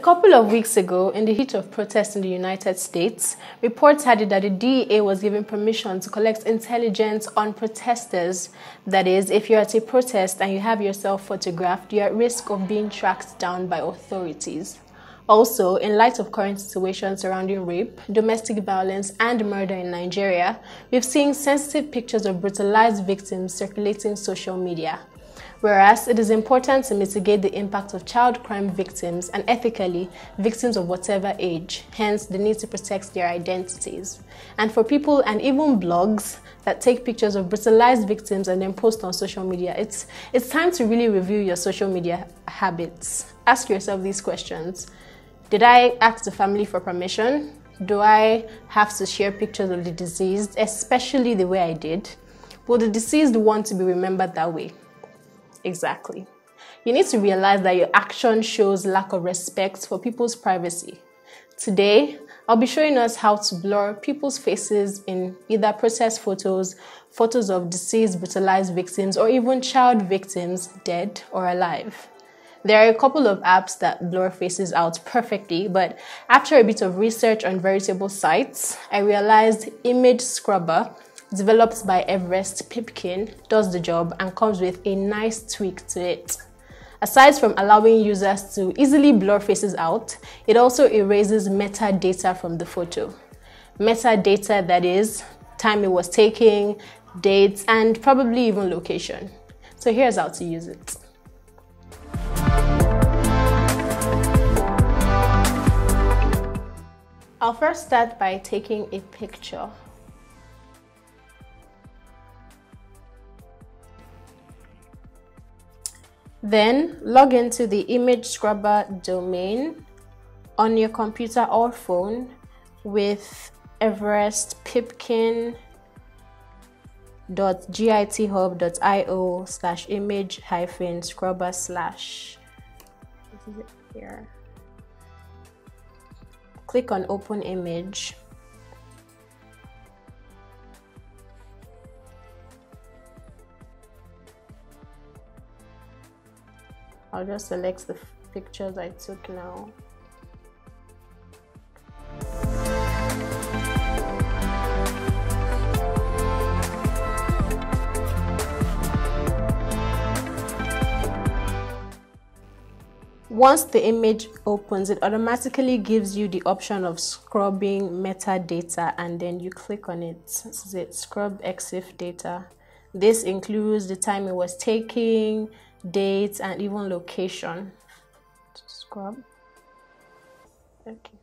A couple of weeks ago, in the heat of protests in the United States, reports had it that the DEA was given permission to collect intelligence on protesters. That is, if you're at a protest and you have yourself photographed, you're at risk of being tracked down by authorities. Also, in light of current situations surrounding rape, domestic violence, and murder in Nigeria, we've seen sensitive pictures of brutalized victims circulating social media. Whereas, it is important to mitigate the impact of child crime victims and, ethically, victims of whatever age, hence the need to protect their identities. And for people and even blogs that take pictures of brutalized victims and then post on social media, it's time to really review your social media habits. Ask yourself these questions. Did I ask the family for permission? Do I have to share pictures of the deceased, especially the way I did? Will the deceased want to be remembered that way? Exactly. You need to realize that your action shows lack of respect for people's privacy. Today, I'll be showing us how to blur people's faces in either protest photos, photos of deceased, brutalized victims, or even child victims, dead or alive. There are a couple of apps that blur faces out perfectly, but after a bit of research on veritable sites, I realized Image Scrubber, developed by Everest Pipkin, does the job and comes with a nice tweak to it. Aside from allowing users to easily blur faces out, it also erases metadata from the photo. Metadata, that is, time it was taken, dates, and probably even location. So here's how to use it. I'll first start by taking a picture. Then log into the Image Scrubber domain on your computer or phone with everestpipkin.github.io/image-scrubber/. This is it here. Click on Open Image. I'll just select the pictures I took now. Once the image opens, it automatically gives you the option of scrubbing metadata, and then you click on it. This is it, scrub EXIF data. This includes the time it was taken, dates, and even location. Scrub. Okay.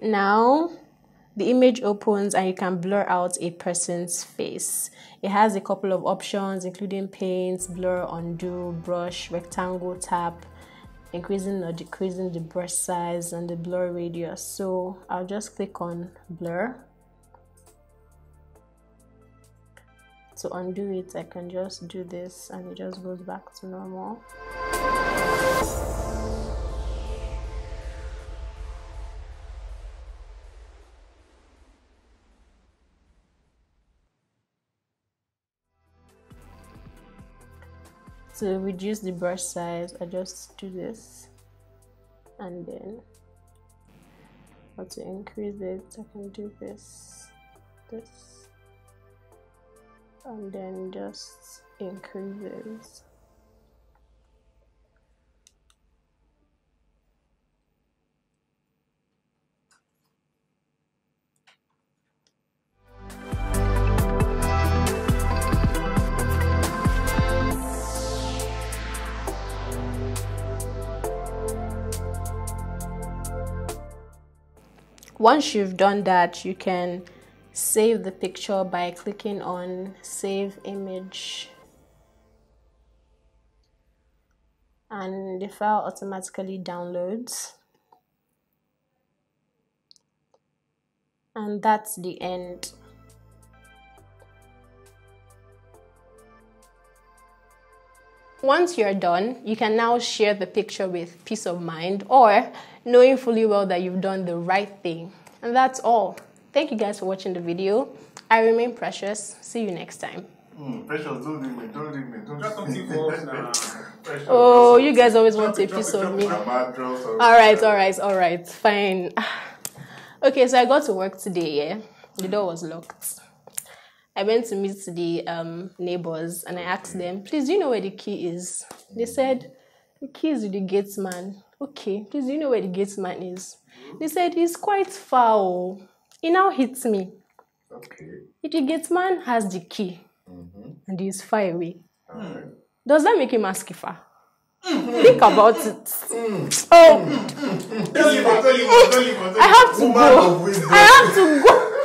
Now the image opens and you can blur out a person's face. It has a couple of options, including paints, blur, undo, brush, rectangle, tap, increasing or decreasing the brush size and the blur radius. So I'll just click on blur. To undo it, I can just do this and it just goes back to normal. To reduce the brush size, I just do this, and then to increase it, I can do this. And then just increases. Once you've done that, you can save the picture by clicking on Save Image, and the file automatically downloads. And that's the end. Once you're done, you can now share the picture with peace of mind, or knowing fully well that you've done the right thing. And that's all. Thank you guys for watching the video. I remain Precious. See you next time. Precious, don't leave me. Don't leave me. Don't leave me. Oh, you guys always want a piece of me. All right, fine. Okay, so I got to work today, yeah? The door was locked. I went to meet the neighbors and I asked them, please, do you know where the key is? They said, the key is with the gateman. Okay, please, do you know where the gateman is? They said, he's quite foul. He now hits me. Okay. If the gateman has the key and he's far away, does that make him askifa? Think about it. Oh, I have to go.